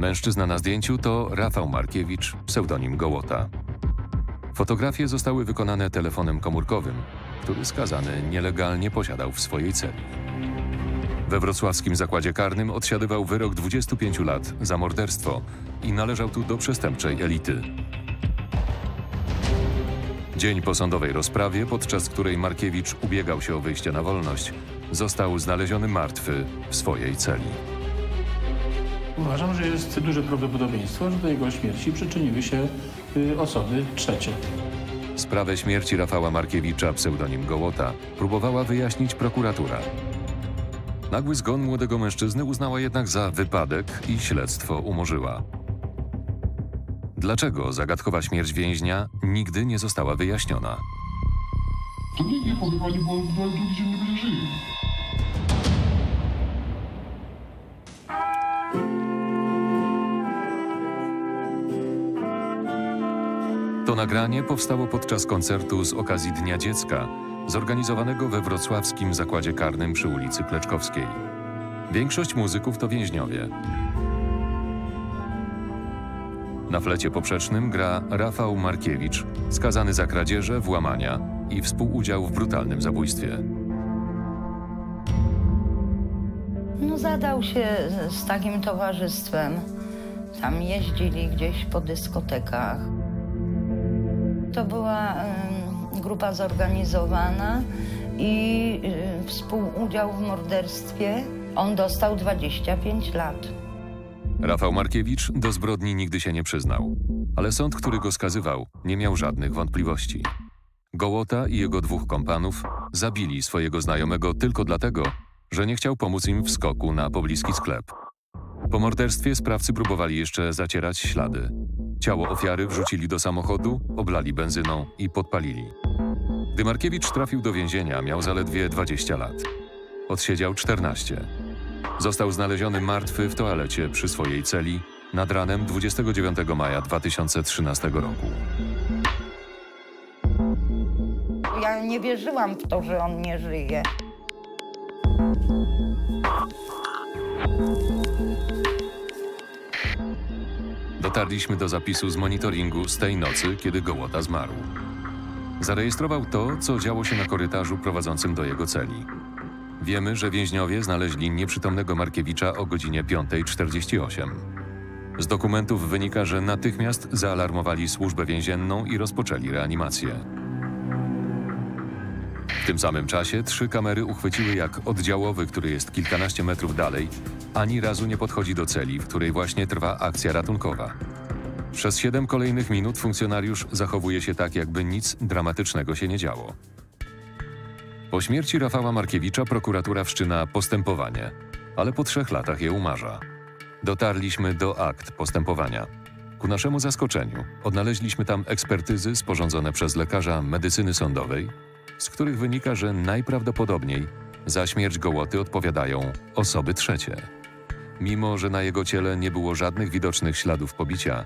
Mężczyzna na zdjęciu to Rafał Markiewicz, pseudonim Gołota. Fotografie zostały wykonane telefonem komórkowym, który skazany nielegalnie posiadał w swojej celi. We Wrocławskim Zakładzie Karnym odsiadywał wyrok 25 lat za morderstwo i należał tu do przestępczej elity. Dzień po sądowej rozprawie, podczas której Markiewicz ubiegał się o wyjście na wolność, został znaleziony martwy w swojej celi. Uważam, że jest duże prawdopodobieństwo, że do jego śmierci przyczyniły się osoby trzecie. Sprawę śmierci Rafała Markiewicza, pseudonim Gołota, próbowała wyjaśnić prokuratura. Nagły zgon młodego mężczyzny uznała jednak za wypadek i śledztwo umorzyła. Dlaczego zagadkowa śmierć więźnia nigdy nie została wyjaśniona? To nikt nie powie pani, bo drugi dzień nie będzie żył. To nagranie powstało podczas koncertu z okazji Dnia Dziecka, zorganizowanego we Wrocławskim Zakładzie Karnym przy ulicy Kleczkowskiej. Większość muzyków to więźniowie. Na flecie poprzecznym gra Rafał Markiewicz, skazany za kradzieże, włamania i współudział w brutalnym zabójstwie. No, zadał się z takim towarzystwem. Tam jeździli gdzieś po dyskotekach. To była grupa zorganizowana i współudział w morderstwie. On dostał 25 lat. Rafał Markiewicz do zbrodni nigdy się nie przyznał, ale sąd, który go skazywał, nie miał żadnych wątpliwości. Gołota i jego dwóch kompanów zabili swojego znajomego tylko dlatego, że nie chciał pomóc im w skoku na pobliski sklep. Po morderstwie sprawcy próbowali jeszcze zacierać ślady. Ciało ofiary wrzucili do samochodu, oblali benzyną i podpalili. Gdy Markiewicz trafił do więzienia, miał zaledwie 20 lat. Odsiedział 14. Został znaleziony martwy w toalecie przy swojej celi nad ranem 29 maja 2013 roku. Ja nie wierzyłam w to, że on nie żyje. Dotarliśmy do zapisu z monitoringu z tej nocy, kiedy Gołota zmarł. Zarejestrował to, co działo się na korytarzu prowadzącym do jego celi. Wiemy, że więźniowie znaleźli nieprzytomnego Markiewicza o godzinie 5:48. Z dokumentów wynika, że natychmiast zaalarmowali służbę więzienną i rozpoczęli reanimację. W tym samym czasie 3 kamery uchwyciły, jak oddziałowy, który jest kilkanaście metrów dalej, ani razu nie podchodzi do celi, w której właśnie trwa akcja ratunkowa. Przez 7 kolejnych minut funkcjonariusz zachowuje się tak, jakby nic dramatycznego się nie działo. Po śmierci Rafała Markiewicza prokuratura wszczyna postępowanie, ale po 3 latach je umarza. Dotarliśmy do akt postępowania. Ku naszemu zaskoczeniu odnaleźliśmy tam ekspertyzy sporządzone przez lekarza medycyny sądowej, z których wynika, że najprawdopodobniej za śmierć Gołoty odpowiadają osoby trzecie. Mimo że na jego ciele nie było żadnych widocznych śladów pobicia,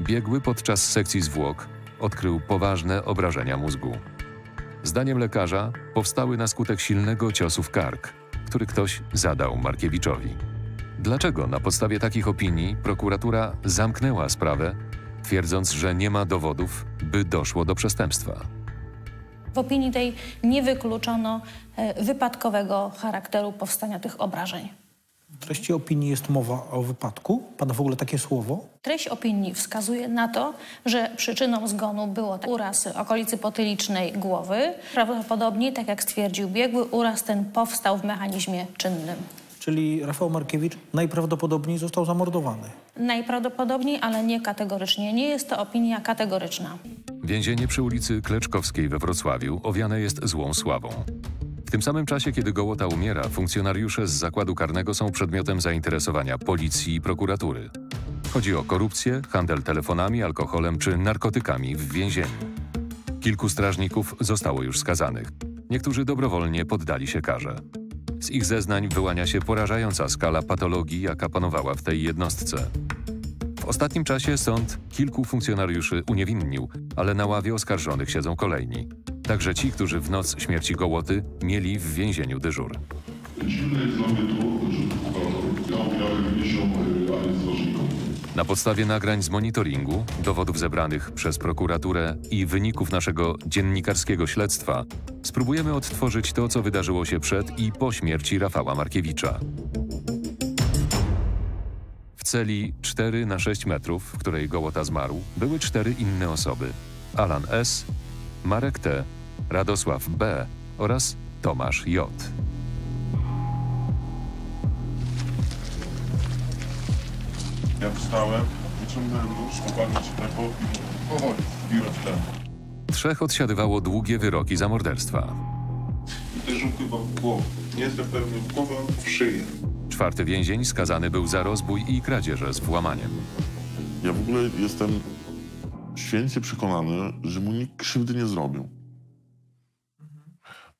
biegły podczas sekcji zwłok odkrył poważne obrażenia mózgu. Zdaniem lekarza powstały na skutek silnego ciosu w kark, który ktoś zadał Markiewiczowi. Dlaczego na podstawie takich opinii prokuratura zamknęła sprawę, twierdząc, że nie ma dowodów, by doszło do przestępstwa? W opinii tej nie wykluczono wypadkowego charakteru powstania tych obrażeń. W treści opinii jest mowa o wypadku? Pada w ogóle takie słowo? Treść opinii wskazuje na to, że przyczyną zgonu było uraz okolicy potylicznej głowy. Prawdopodobnie, tak jak stwierdził biegły, uraz ten powstał w mechanizmie czynnym. Czyli Rafał Markiewicz najprawdopodobniej został zamordowany. Najprawdopodobniej, ale nie kategorycznie. Nie jest to opinia kategoryczna. Więzienie przy ulicy Kleczkowskiej we Wrocławiu owiane jest złą sławą. W tym samym czasie, kiedy Gołota umiera, funkcjonariusze z zakładu karnego są przedmiotem zainteresowania policji i prokuratury. Chodzi o korupcję, handel telefonami, alkoholem czy narkotykami w więzieniu. Kilku strażników zostało już skazanych. Niektórzy dobrowolnie poddali się karze. Z ich zeznań wyłania się porażająca skala patologii, jaka panowała w tej jednostce. W ostatnim czasie sąd kilku funkcjonariuszy uniewinnił, ale na ławie oskarżonych siedzą kolejni. Także ci, którzy w noc śmierci Gołoty mieli w więzieniu dyżur. Dziwne jest dla mnie to, że prokurator miał wyniesioną aresztę strażnikom. Na podstawie nagrań z monitoringu, dowodów zebranych przez prokuraturę i wyników naszego dziennikarskiego śledztwa spróbujemy odtworzyć to, co wydarzyło się przed i po śmierci Rafała Markiewicza. W celi 4 na 6 metrów, w której Gołota zmarł, były 4 inne osoby. Alan S., Marek T., Radosław B. oraz Tomasz J. Ja wstałem, wyciągnąłem nóż, chłopaki się tak powoli wbiło w tle. 3 odsiadywało długie wyroki za morderstwa. Uderzył chyba w głowę, nie jestem pewny, w głowę, w szyję. 4 więzień skazany był za rozbój i kradzieże z włamaniem. Ja w ogóle jestem święcie przekonany, że mu nikt krzywdy nie zrobił.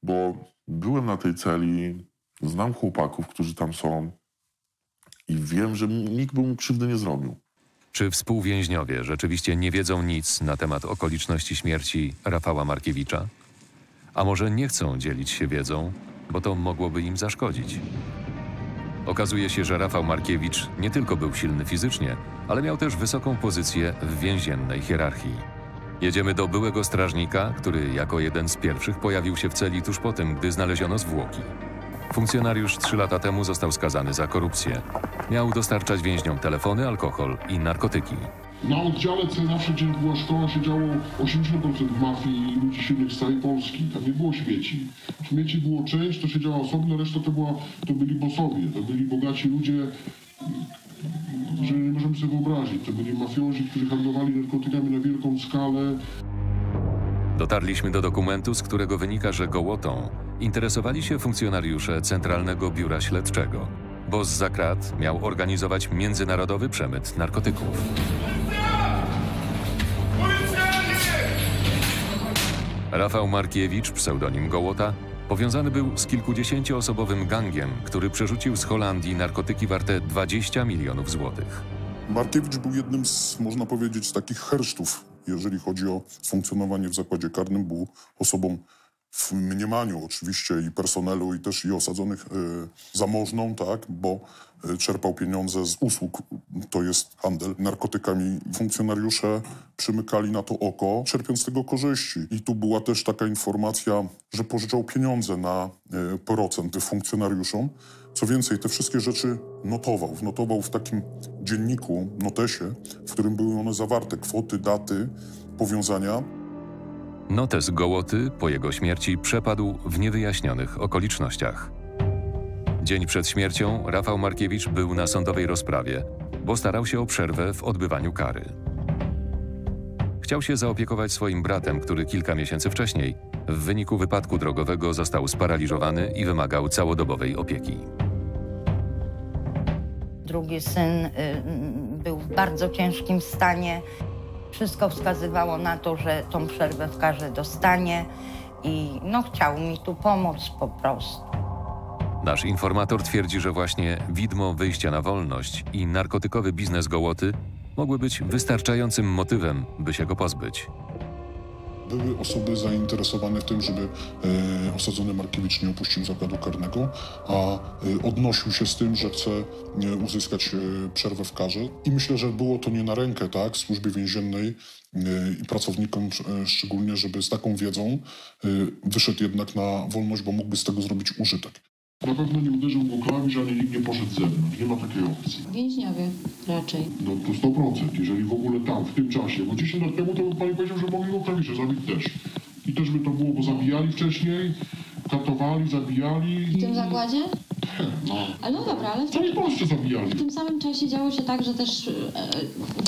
Bo byłem na tej celi, znam chłopaków, którzy tam są, i wiem, że nikt by mu krzywdy nie zrobił. Czy współwięźniowie rzeczywiście nie wiedzą nic na temat okoliczności śmierci Rafała Markiewicza? A może nie chcą dzielić się wiedzą, bo to mogłoby im zaszkodzić? Okazuje się, że Rafał Markiewicz nie tylko był silny fizycznie, ale miał też wysoką pozycję w więziennej hierarchii. Jedziemy do byłego strażnika, który jako jeden z pierwszych pojawił się w celi tuż po tym, gdy znaleziono zwłoki. Funkcjonariusz 3 lata temu został skazany za korupcję. Miał dostarczać więźniom telefony, alkohol i narkotyki. Na oddziale, co zawsze, gdzie była szkoła, siedziało 80% mafii i ludzi silnych z całej Polski. Tam nie było śmieci. Śmieci było część, to siedziała osobno, reszta to byli bossowie, to byli bogaci ludzie, że nie możemy sobie wyobrazić. To byli mafiozi, którzy handlowali narkotykami na wielką skalę. Dotarliśmy do dokumentu, z którego wynika, że Gołotą interesowali się funkcjonariusze Centralnego Biura Śledczego, bo zza krat miał organizować międzynarodowy przemyt narkotyków. Rafał Markiewicz, pseudonim Gołota, powiązany był z kilkudziesięcioosobowym gangiem, który przerzucił z Holandii narkotyki warte 20 milionów złotych. Markiewicz był jednym z, można powiedzieć, takich hersztów, jeżeli chodzi o funkcjonowanie w zakładzie karnym, był osobą w mniemaniu oczywiście i personelu, i też i osadzonych zamożną, tak, bo czerpał pieniądze z usług, to jest handel narkotykami. Funkcjonariusze przymykali na to oko, czerpiąc z tego korzyści. I tu była też taka informacja, że pożyczał pieniądze na procent funkcjonariuszom. Co więcej, te wszystkie rzeczy notował. Notował w takim dzienniku, notesie, w którym były one zawarte, kwoty, daty, powiązania. Notes Gołoty po jego śmierci przepadł w niewyjaśnionych okolicznościach. Dzień przed śmiercią Rafał Markiewicz był na sądowej rozprawie, bo starał się o przerwę w odbywaniu kary. Chciał się zaopiekować swoim bratem, który kilka miesięcy wcześniej w wyniku wypadku drogowego został sparaliżowany i wymagał całodobowej opieki. Drugi syn był w bardzo ciężkim stanie. Wszystko wskazywało na to, że tą przerwę w karze dostanie i no chciał mi tu pomóc po prostu. Nasz informator twierdzi, że właśnie widmo wyjścia na wolność i narkotykowy biznes Gołoty mogły być wystarczającym motywem, by się go pozbyć. Były osoby zainteresowane tym, żeby osadzony Markiewicz nie opuścił zakładu karnego, a odnosił się z tym, że chce uzyskać przerwę w karze. I myślę, że było to nie na rękę, tak, służbie więziennej i pracownikom szczególnie, żeby z taką wiedzą wyszedł jednak na wolność, bo mógłby z tego zrobić użytek. Na pewno nie uderzył go klawisz, ani nikt nie poszedł z zewnątrz. Nie ma takiej opcji. Więźniowie raczej. No to 100%, jeżeli w ogóle tam, w tym czasie. Bo 10 lat temu to by pani powiedział, że mogli go klawisze zabić też. I też by to było, bo zabijali wcześniej, katowali, zabijali. W tym zakładzie? No. Ale no dobra, ale w całej Polsce zabijali. W tym samym czasie działo się tak, że też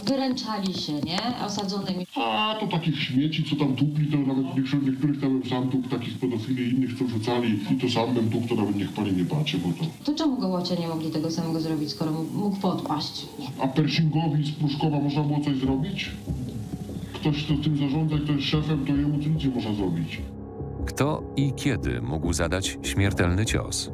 wyręczali się, nie? Osadzonymi. A to takich śmieci, co tam tłukli, to nawet niektórych tam sam tłuk, takich pedofili innych, co rzucali. I to sam bym tłuk, to nawet niech pani nie patrzy, bo to... To czemu Gołocie nie mogli tego samego zrobić, skoro mógł podpaść? A Pershingowi z Pruszkowa można było coś zrobić? Ktoś, kto tym zarządza, kto jest szefem, to jemu nic nie można zrobić. Kto i kiedy mógł zadać śmiertelny cios?